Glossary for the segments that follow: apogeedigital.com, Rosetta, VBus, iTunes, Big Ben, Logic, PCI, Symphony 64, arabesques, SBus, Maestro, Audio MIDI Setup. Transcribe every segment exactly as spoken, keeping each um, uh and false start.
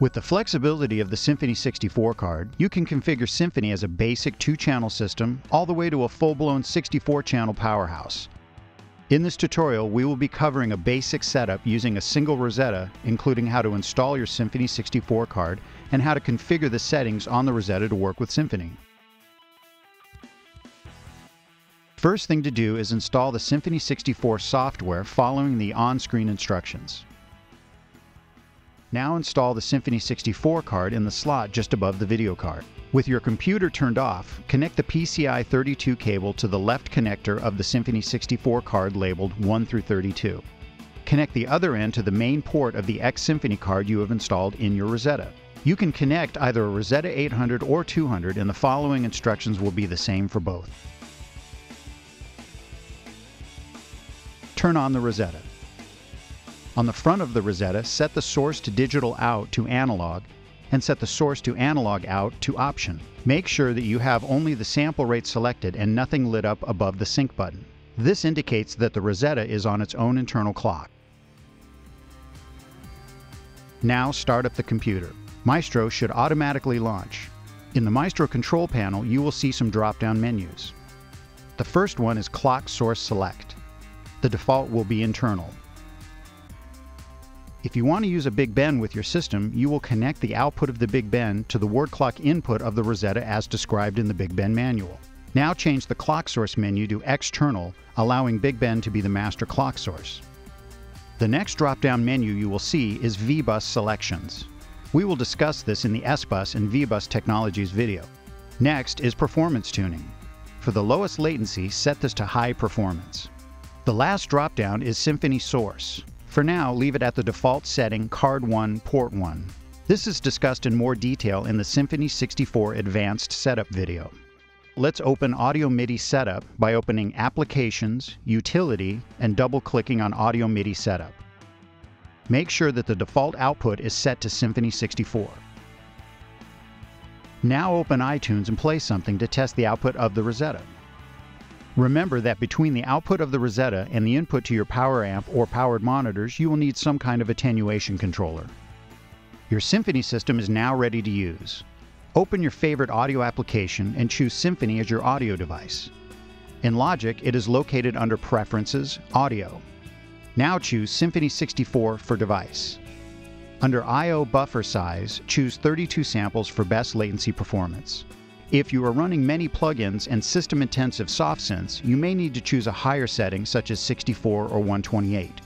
With the flexibility of the Symphony sixty-four card, you can configure Symphony as a basic two-channel system all the way to a full-blown sixty-four channel powerhouse. In this tutorial, we will be covering a basic setup using a single Rosetta, including how to install your Symphony sixty-four card and how to configure the settings on the Rosetta to work with Symphony. First thing to do is install the Symphony sixty-four software following the on-screen instructions. Now install the Symphony sixty-four card in the slot just above the video card. With your computer turned off, connect the P C I thirty-two cable to the left connector of the Symphony sixty-four card labeled one through thirty-two. Connect the other end to the main port of the ex-Symphony card you have installed in your Rosetta. You can connect either a Rosetta eight hundred or two hundred, and the following instructions will be the same for both. Turn on the Rosetta. On the front of the Rosetta, set the source to digital out to analog and set the source to analog out to option. Make sure that you have only the sample rate selected and nothing lit up above the sync button. This indicates that the Rosetta is on its own internal clock. Now start up the computer. Maestro should automatically launch. In the Maestro control panel, you will see some drop-down menus. The first one is Clock Source Select. The default will be internal. If you want to use a Big Ben with your system, you will connect the output of the Big Ben to the word clock input of the Rosetta as described in the Big Ben manual. Now change the clock source menu to external, allowing Big Ben to be the master clock source. The next drop-down menu you will see is VBus selections. We will discuss this in the SBus and VBus technologies video. Next is performance tuning. For the lowest latency, set this to high performance. The last drop-down is Symphony source. For now, leave it at the default setting, card one, port one. This is discussed in more detail in the Symphony sixty-four Advanced Setup video. Let's open Audio MIDI Setup by opening Applications, Utility, and double-clicking on Audio MIDI Setup. Make sure that the default output is set to Symphony sixty-four. Now open iTunes and play something to test the output of the Rosetta. Remember that between the output of the Rosetta and the input to your power amp or powered monitors, you will need some kind of attenuation controller. Your Symphony system is now ready to use. Open your favorite audio application and choose Symphony as your audio device. In Logic, it is located under Preferences, Audio. Now choose Symphony sixty-four for device. Under I O buffer size, choose thirty-two samples for best latency performance. If you are running many plugins and system-intensive soft synths, you may need to choose a higher setting such as sixty-four or one twenty-eight.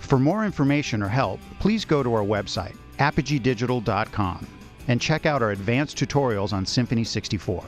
For more information or help, please go to our website, apogee digital dot com, and check out our advanced tutorials on Symphony sixty-four.